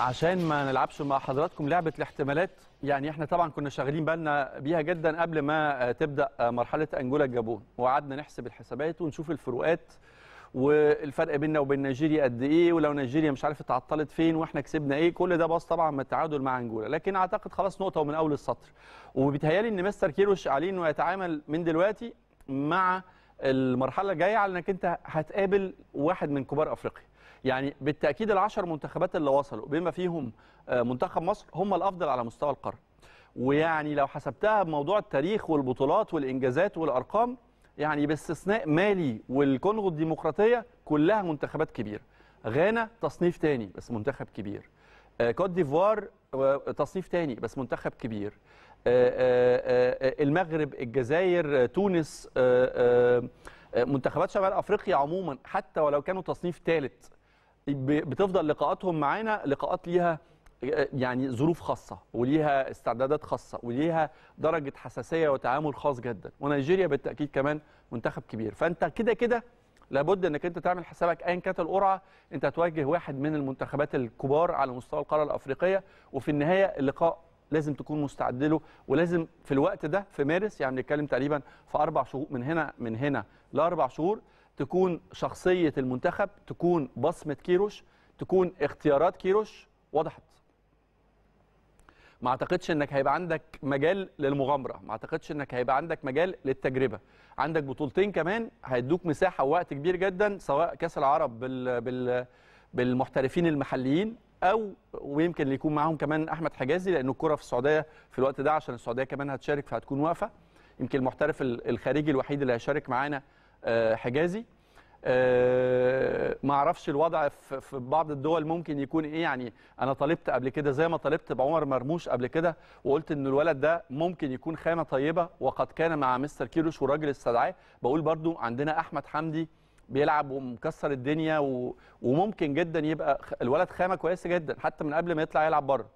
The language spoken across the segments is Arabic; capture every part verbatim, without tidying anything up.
عشان ما نلعبش مع حضراتكم لعبه الاحتمالات. يعني احنا طبعا كنا شاغلين بالنا بيها جدا قبل ما تبدا مرحله انجولا الجابون، وقعدنا نحسب الحسابات ونشوف الفروقات والفرق بيننا وبين نيجيريا قد ايه، ولو نيجيريا مش عارف اتعطلت فين واحنا كسبنا ايه. كل ده باظ طبعا من التعادل مع انجولا، لكن اعتقد خلاص نقطه ومن اول السطر. وبيتهيالي ان مستر كيروش عليه انه يتعامل من دلوقتي مع المرحله الجايه على انك انت هتقابل واحد من كبار افريقيا. يعني بالتاكيد العشر منتخبات اللي وصلوا بما فيهم منتخب مصر هم الافضل على مستوى القاره، ويعني لو حسبتها بموضوع التاريخ والبطولات والانجازات والارقام، يعني باستثناء مالي والكونغو الديمقراطيه كلها منتخبات كبيره. غانا تصنيف تاني بس منتخب كبير. كوت ديفوار تصنيف تاني بس منتخب كبير. المغرب، الجزائر، تونس، منتخبات شمال افريقيا عموما حتى ولو كانوا تصنيف ثالث بتفضل لقاءاتهم معانا لقاءات ليها يعني ظروف خاصه وليها استعدادات خاصه وليها درجه حساسيه وتعامل خاص جدا. ونيجيريا بالتاكيد كمان منتخب كبير، فانت كده كده لابد انك انت تعمل حسابك ايا كانت القرعه انت هتواجه واحد من المنتخبات الكبار على مستوى القاره الافريقيه، وفي النهايه اللقاء لازم تكون مستعد له، ولازم في الوقت ده في مارس، يعني بنتكلم تقريبا في اربع شهور من هنا من هنا لاربع شهور، تكون شخصيه المنتخب، تكون بصمه كيروش، تكون اختيارات كيروش وضحت. ما اعتقدش انك هيبقى عندك مجال للمغامره، ما اعتقدش انك هيبقى عندك مجال للتجربه. عندك بطولتين كمان هيدوك مساحه ووقت كبير جدا، سواء كاس العرب بال بال بالمحترفين المحليين او ويمكن يكون معاهم كمان احمد حجازي، لانه الكره في السعوديه في الوقت ده عشان السعوديه كمان هتشارك فهتكون واقفه. يمكن المحترف الخارجي الوحيد اللي هيشارك معانا حجازي. ما اعرفش الوضع في بعض الدول ممكن يكون ايه. يعني انا طالبت قبل كده زي ما طالبت بعمر مرموش قبل كده، وقلت ان الولد ده ممكن يكون خامه طيبه وقد كان مع مستر كيروش والراجل استدعاه. بقول برضو عندنا احمد حمدي بيلعب ومكسر الدنيا و... وممكن جدا يبقى الولد خامه كويسه جدا حتى من قبل ما يطلع يلعب بره،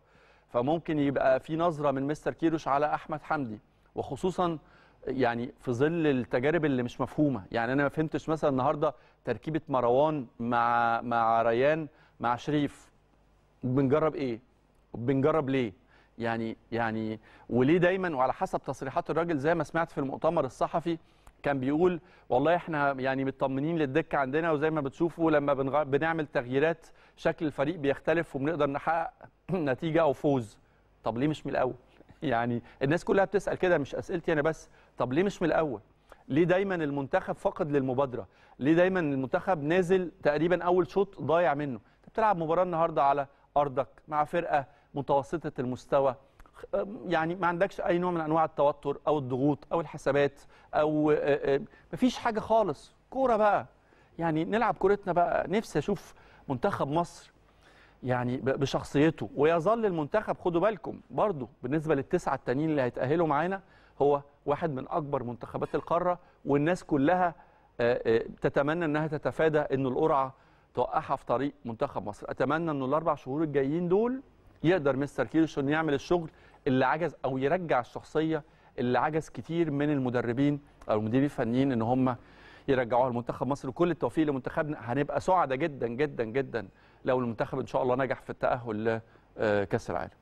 فممكن يبقى في نظره من مستر كيروش على احمد حمدي، وخصوصا يعني في ظل التجارب اللي مش مفهومه. يعني انا ما فهمتش مثلا النهارده تركيبه مروان مع مع ريان مع شريف، بنجرب ايه؟ بنجرب ليه؟ يعني يعني وليه دايما؟ وعلى حسب تصريحات الراجل زي ما سمعت في المؤتمر الصحفي كان بيقول والله احنا يعني مطمنين للدكه عندنا، وزي ما بتشوفوا لما بنغ... بنعمل تغييرات شكل الفريق بيختلف وبنقدر نحقق نتيجه او فوز. طب ليه مش من الاول؟ يعني الناس كلها بتسال كده، مش اسئلتي انا بس. طب ليه مش من الاول؟ ليه دايما المنتخب فاقد للمبادره؟ ليه دايما المنتخب نازل تقريبا اول شوط ضايع منه؟ انت بتلعب مباراه النهارده على ارضك مع فرقه متوسطه المستوى، يعني ما عندكش اي نوع من انواع التوتر او الضغوط او الحسابات او مفيش حاجه خالص. كوره بقى، يعني نلعب كورتنا بقى. نفسي اشوف منتخب مصر يعني بشخصيته، ويظل المنتخب خدوا بالكم برضو بالنسبه للتسعه التانيين اللي هيتاهلوا معانا هو واحد من اكبر منتخبات القاره، والناس كلها تتمنى انها تتفادى ان القرعه توقعها في طريق منتخب مصر. اتمنى ان الاربع شهور الجايين دول يقدر مستر كيروش انه يعمل الشغل اللي عجز، او يرجع الشخصيه اللي عجز كتير من المدربين او المديرين الفنيين ان هم يرجعوها لمنتخب مصر. وكل التوفيق لمنتخبنا، هنبقى سعداء جدا جدا جدا لو المنتخب ان شاء الله نجح في التاهل لكاس العالم.